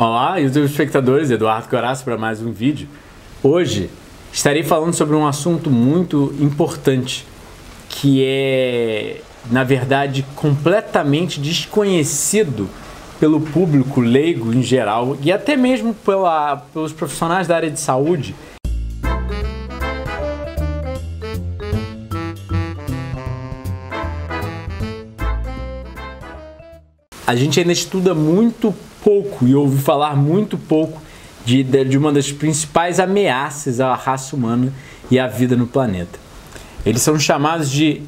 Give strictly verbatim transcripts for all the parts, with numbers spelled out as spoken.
Olá, YouTube espectadores, Eduardo Corassa para mais um vídeo. Hoje estarei falando sobre um assunto muito importante que é, na verdade, completamente desconhecido pelo público leigo em geral e até mesmo pela, pelos profissionais da área de saúde. A gente ainda estuda muito pouco e ouve falar muito pouco de, de uma das principais ameaças à raça humana e à vida no planeta. Eles são chamados de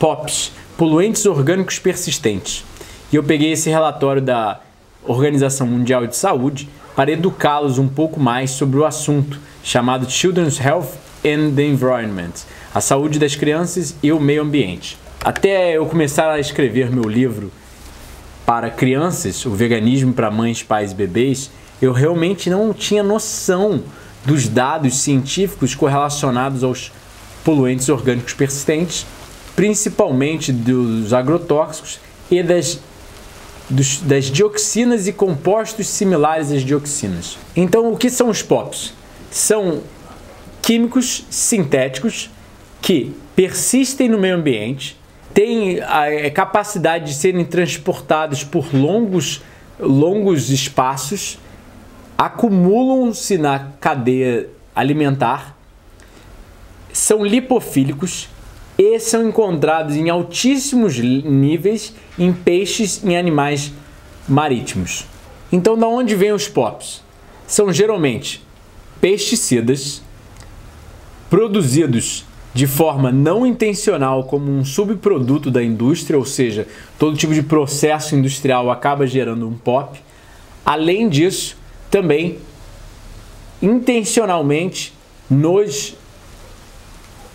P O Ps, poluentes orgânicos persistentes. E eu peguei esse relatório da Organização Mundial de Saúde para educá-los um pouco mais sobre o assunto, chamado Children's Health and the Environment, a saúde das crianças e o meio ambiente. Até eu começar a escrever meu livro para crianças, o veganismo para mães, pais e bebês, eu realmente não tinha noção dos dados científicos correlacionados aos poluentes orgânicos persistentes, principalmente dos agrotóxicos e das, dos, das dioxinas e compostos similares às dioxinas. Então, o que são os P O Ps? São químicos sintéticos que persistem no meio ambiente, tem a capacidade de serem transportados por longos, longos espaços, acumulam-se na cadeia alimentar, são lipofílicos e são encontrados em altíssimos níveis em peixes e em animais marítimos. Então, de onde vêm os P O Ps? São geralmente pesticidas produzidos de forma não intencional como um subproduto da indústria, ou seja, todo tipo de processo industrial acaba gerando um P O P. Além disso, também, intencionalmente, nos,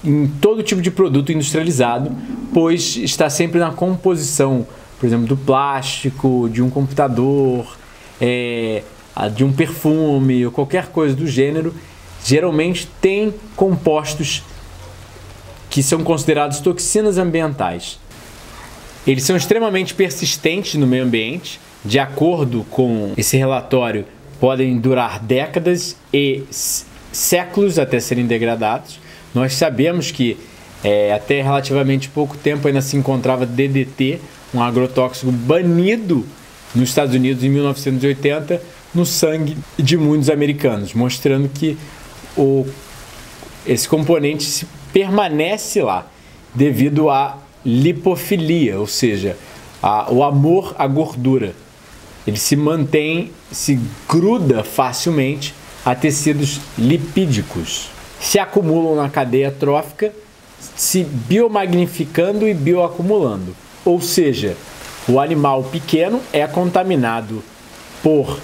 em todo tipo de produto industrializado, pois está sempre na composição, por exemplo, do plástico, de um computador, é, de um perfume ou qualquer coisa do gênero, geralmente tem compostos que são considerados toxinas ambientais. Eles são extremamente persistentes no meio ambiente, de acordo com esse relatório, podem durar décadas e séculos até serem degradados. Nós sabemos que é, até relativamente pouco tempo ainda se encontrava D D T, um agrotóxico banido nos Estados Unidos em mil novecentos e oitenta, no sangue de muitos americanos, mostrando que o, esse componente se permanece lá devido à lipofilia, ou seja, a, o amor à gordura. Ele se mantém, se gruda facilmente a tecidos lipídicos. Se acumulam na cadeia trófica, se biomagnificando e bioacumulando. Ou seja, o animal pequeno é contaminado por,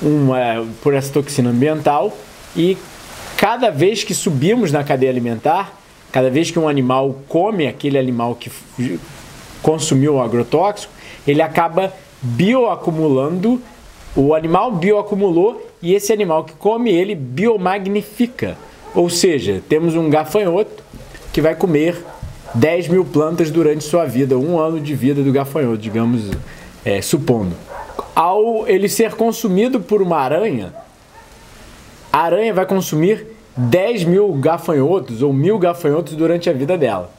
uma, por essa toxina ambiental e cada vez que subimos na cadeia alimentar, cada vez que um animal come aquele animal que consumiu o agrotóxico, ele acaba bioacumulando, o animal bioacumulou e esse animal que come ele biomagnifica. Ou seja, temos um gafanhoto que vai comer dez mil plantas durante sua vida, um ano de vida do gafanhoto, digamos, é, supondo. Ao ele ser consumido por uma aranha, a aranha vai consumir dez mil gafanhotos ou mil gafanhotos durante a vida dela.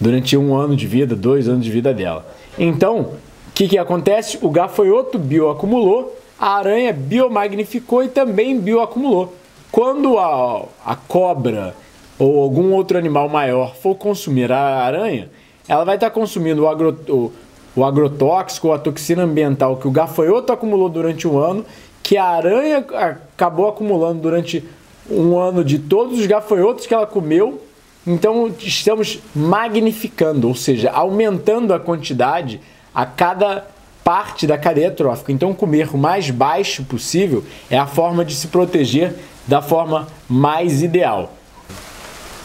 Durante um ano de vida, dois anos de vida dela. Então, o que, que acontece? O gafanhoto bioacumulou, a aranha biomagnificou e também bioacumulou. Quando a, a cobra ou algum outro animal maior for consumir a aranha, ela vai estar consumindo o, agro, o, o agrotóxico ou a toxina ambiental que o gafanhoto acumulou durante um ano, que a aranha acabou acumulando durante um ano de todos os gafanhotos que ela comeu. Então, estamos magnificando, ou seja, aumentando a quantidade a cada parte da cadeia trófica. Então, comer o mais baixo possível é a forma de se proteger da forma mais ideal.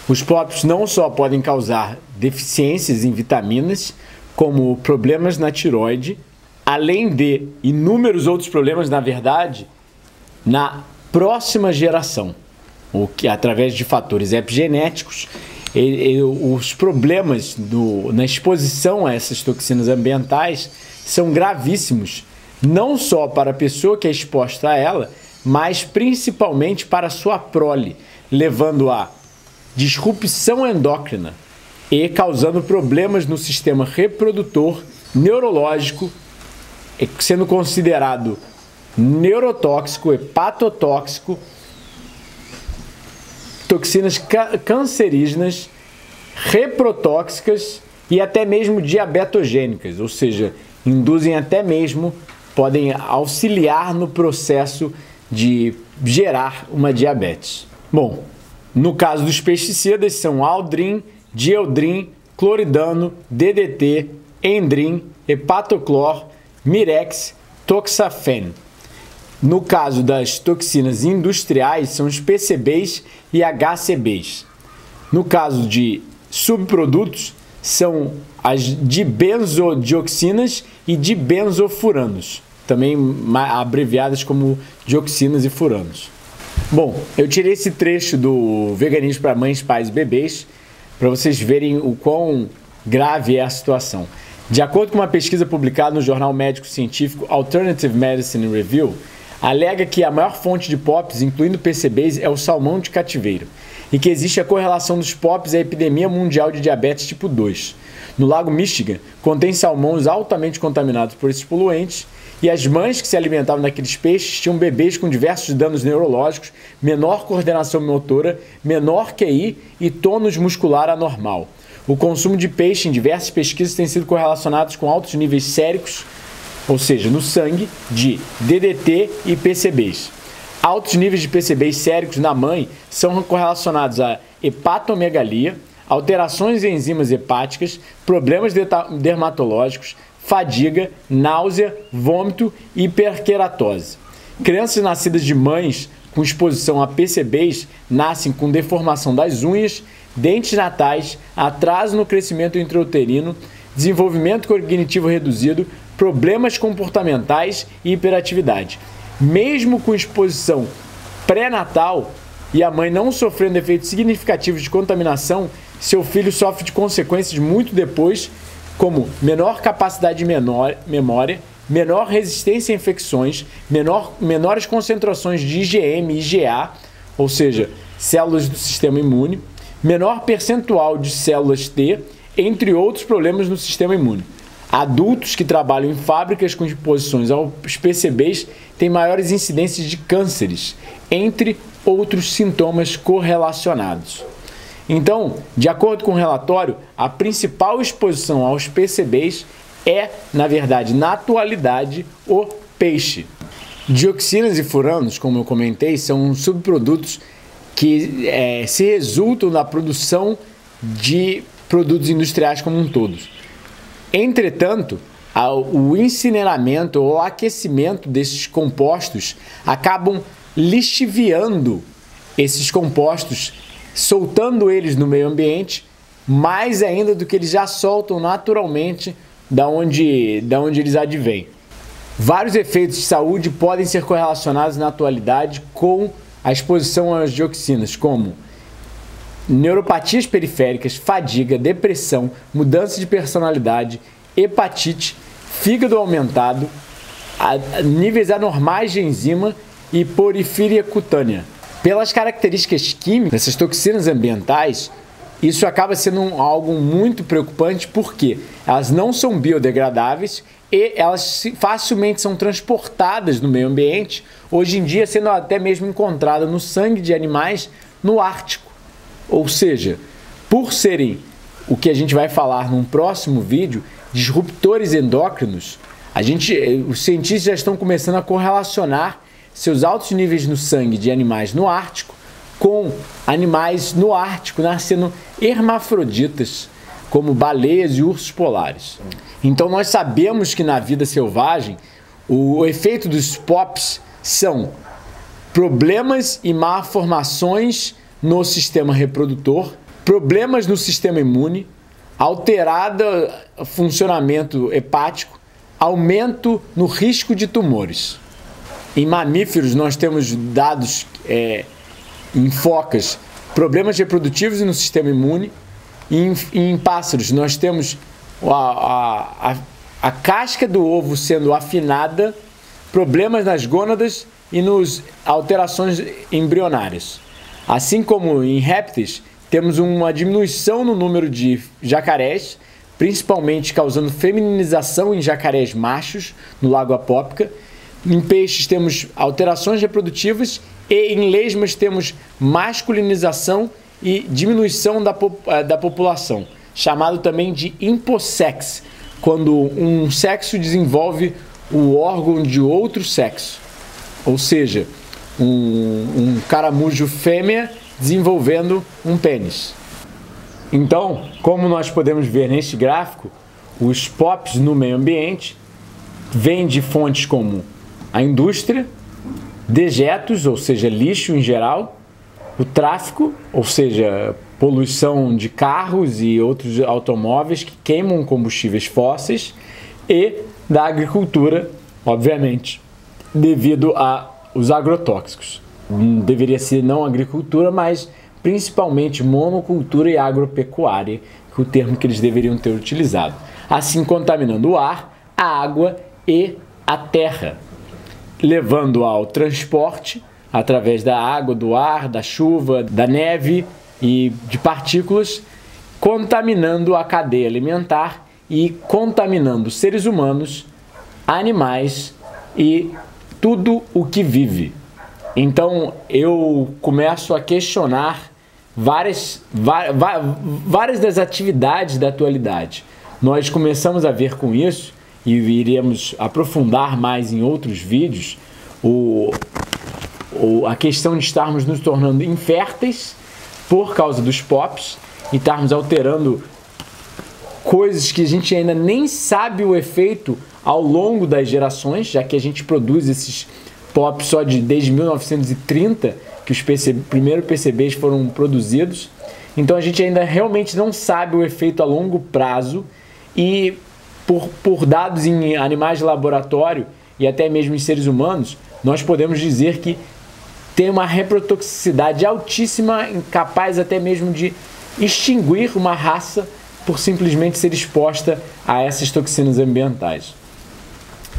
Os P O Ps não só podem causar deficiências em vitaminas, como problemas na tireoide, além de inúmeros outros problemas, na verdade, na próxima geração, o que através de fatores epigenéticos, ele, ele, os problemas do, na exposição a essas toxinas ambientais são gravíssimos não só para a pessoa que é exposta a ela, mas principalmente para sua prole, levando a disrupção endócrina e causando problemas no sistema reprodutor, neurológico, sendo considerado neurotóxico, hepatotóxico, toxinas ca- cancerígenas, reprotóxicas e até mesmo diabetogênicas, ou seja, induzem até mesmo, podem auxiliar no processo de gerar uma diabetes. Bom, no caso dos pesticidas são aldrin, dieldrin, cloridano, D D T, endrin, hepatoclor, mirex, toxafen. No caso das toxinas industriais são os P C Bs e H C Bs. No caso de subprodutos são as dibenzodioxinas e dibenzofuranos, também abreviadas como dioxinas e furanos. Bom, eu tirei esse trecho do Veganismo para Mães, Pais e Bebês para vocês verem o quão grave é a situação. De acordo com uma pesquisa publicada no jornal médico-científico Alternative Medicine Review, alega que a maior fonte de P O Ps, incluindo P C Bs, é o salmão de cativeiro e que existe a correlação dos P O Ps à epidemia mundial de diabetes tipo dois. No lago Michigan, contém salmões altamente contaminados por esses poluentes e as mães que se alimentavam daqueles peixes tinham bebês com diversos danos neurológicos, menor coordenação motora, menor Q I e tônus muscular anormal. O consumo de peixe em diversas pesquisas tem sido correlacionado com altos níveis séricos, ou seja, no sangue, de D D T e P C Bs. Altos níveis de P C Bs séricos na mãe são correlacionados a hepatomegalia, alterações em enzimas hepáticas, problemas dermatológicos, fadiga, náusea, vômito e hiperkeratose. Crianças nascidas de mães com exposição a P C Bs nascem com deformação das unhas, dentes natais, atraso no crescimento intrauterino, desenvolvimento cognitivo reduzido, problemas comportamentais e hiperatividade. Mesmo com exposição pré-natal e a mãe não sofrendo efeitos significativos de contaminação, seu filho sofre de consequências muito depois, como menor capacidade de menor, memória, menor resistência a infecções, menor, menores concentrações de I G M e I G A, ou seja, células do sistema imune, menor percentual de células T, entre outros problemas no sistema imune. Adultos que trabalham em fábricas com exposições aos P C Bs têm maiores incidências de cânceres, entre outros sintomas correlacionados. Então, de acordo com o relatório, a principal exposição aos P C Bs é, na verdade, na atualidade, o peixe. Dioxinas e furanos, como eu comentei, são subprodutos que é, se resultam na produção de produtos industriais como um todo. Entretanto, o incineramento ou aquecimento desses compostos acabam lixiviando esses compostos, soltando eles no meio ambiente, mais ainda do que eles já soltam naturalmente da onde, da onde eles advêm. Vários efeitos de saúde podem ser correlacionados na atualidade com a exposição às dioxinas, como neuropatias periféricas, fadiga, depressão, mudança de personalidade, hepatite, fígado aumentado, a, a, níveis anormais de enzima e porfíria cutânea. Pelas características químicas dessas toxinas ambientais, isso acaba sendo um, algo muito preocupante porque elas não são biodegradáveis e elas facilmente são transportadas no meio ambiente, hoje em dia sendo até mesmo encontrada no sangue de animais no Ártico. Ou seja, por serem o que a gente vai falar num próximo vídeo, disruptores endócrinos, a gente, os cientistas já estão começando a correlacionar seus altos níveis no sangue de animais no Ártico com animais no Ártico nascendo hermafroditas, como baleias e ursos polares. Então nós sabemos que na vida selvagem o efeito dos P O Ps são problemas e malformações no sistema reprodutor, problemas no sistema imune, alterado funcionamento hepático, aumento no risco de tumores. Em mamíferos nós temos dados é, em focas, problemas reprodutivos no sistema imune, e em, e em pássaros nós temos a, a, a, a casca do ovo sendo afinada problemas nas gônadas e nas alterações embrionárias. Assim como em répteis, temos uma diminuição no número de jacarés, principalmente causando feminização em jacarés machos no lago Apópica. Em peixes temos alterações reprodutivas e em lesmas temos masculinização e diminuição da, da população, chamado também de impossex, quando um sexo desenvolve o órgão de outro sexo, ou seja, um, um caramujo fêmea desenvolvendo um pênis. Então, como nós podemos ver neste gráfico, os P O Ps no meio ambiente vêm de fontes como a indústria, dejetos, ou seja, lixo em geral, o tráfico, ou seja, poluição de carros e outros automóveis que queimam combustíveis fósseis, e da agricultura, obviamente, devido aos agrotóxicos. Deveria ser não agricultura, mas principalmente monocultura e agropecuária, que é o termo que eles deveriam ter utilizado. Assim contaminando o ar, a água e a terra, levando ao transporte através da água, do ar, da chuva, da neve e de partículas, contaminando a cadeia alimentar e contaminando seres humanos, animais e tudo o que vive. Então eu começo a questionar várias, várias das atividades da atualidade. Nós começamos a ver com isso, e iremos aprofundar mais em outros vídeos, o, o, a questão de estarmos nos tornando inférteis por causa dos P O Ps e estarmos alterando coisas que a gente ainda nem sabe o efeito ao longo das gerações, já que a gente produz esses P O Ps só de, desde mil novecentos e trinta, que os primeiros P C Bs foram produzidos. Então a gente ainda realmente não sabe o efeito a longo prazo, e por, por dados em animais de laboratório e até mesmo em seres humanos, nós podemos dizer que tem uma reprotoxicidade altíssima, capaz até mesmo de extinguir uma raça por simplesmente ser exposta a essas toxinas ambientais.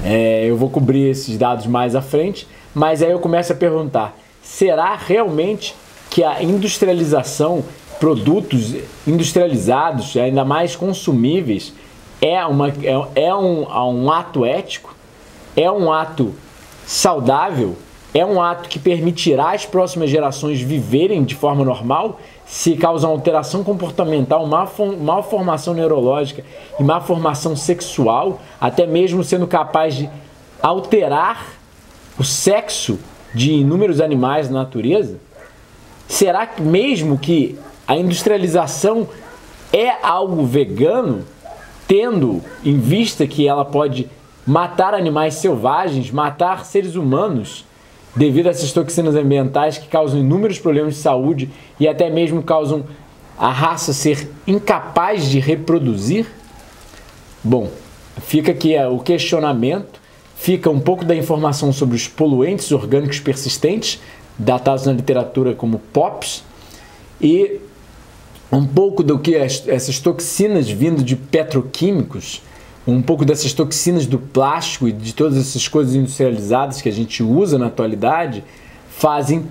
É, eu vou cobrir esses dados mais à frente, mas aí eu começo a perguntar, será realmente que a industrialização, produtos industrializados, ainda mais consumíveis, é, uma, é, é um, um ato ético? É um ato saudável? É um ato que permitirá as próximas gerações viverem de forma normal? Se causa uma alteração comportamental, malformação neurológica e malformação sexual, até mesmo sendo capaz de alterar o sexo de inúmeros animais na natureza? Será que mesmo que a industrialização é algo vegano, tendo em vista que ela pode matar animais selvagens, matar seres humanos, devido a essas toxinas ambientais que causam inúmeros problemas de saúde e até mesmo causam a raça ser incapaz de reproduzir? Bom, fica aqui o questionamento, fica um pouco da informação sobre os poluentes orgânicos persistentes, datados na literatura como P O Ps, e um pouco do que essas toxinas vindo de petroquímicos, um pouco dessas toxinas do plástico e de todas essas coisas industrializadas que a gente usa na atualidade fazem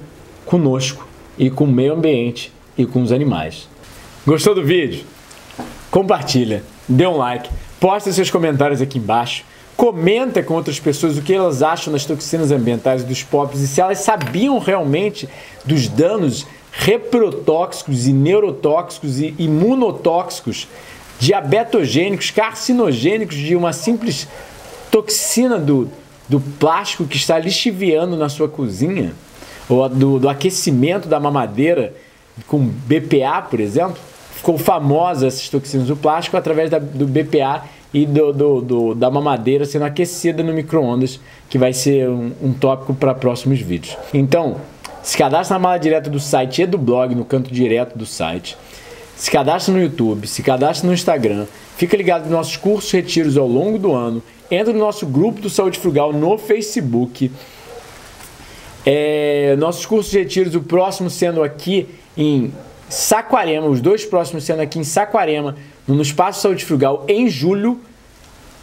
conosco e com o meio ambiente e com os animais. Gostou do vídeo? Compartilha, dê um like, posta seus comentários aqui embaixo, comenta com outras pessoas o que elas acham das toxinas ambientais e dos P O Ps e se elas sabiam realmente dos danos reprotóxicos e neurotóxicos e imunotóxicos, diabetogênicos, carcinogênicos de uma simples toxina do, do plástico que está lixiviando na sua cozinha, ou do, do aquecimento da mamadeira com B P A, por exemplo. Ficou famosa essas toxinas do plástico através da, do B P A e do, do, do, da mamadeira sendo aquecida no micro-ondas, que vai ser um, um tópico para próximos vídeos. Então, se cadastra na mala direta do site e do blog, no canto direto do site. Se cadastra no YouTube, se cadastra no Instagram, fica ligado nos nossos cursos e retiros ao longo do ano, entra no nosso grupo do Saúde Frugal no Facebook. É, nossos cursos e retiros, o próximo sendo aqui em Saquarema, os dois próximos sendo aqui em Saquarema, no Espaço de Saúde Frugal, em julho.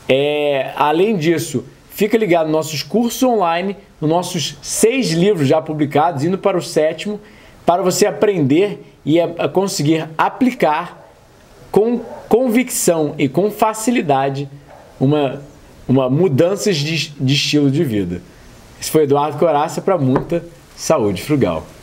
É, além disso, Fica ligado nos nossos cursos online, nos nossos seis livros já publicados, indo para o sétimo, para você aprender e a conseguir aplicar com convicção e com facilidade uma, uma mudança de, de estilo de vida. Esse foi Eduardo Corassa para muita saúde frugal.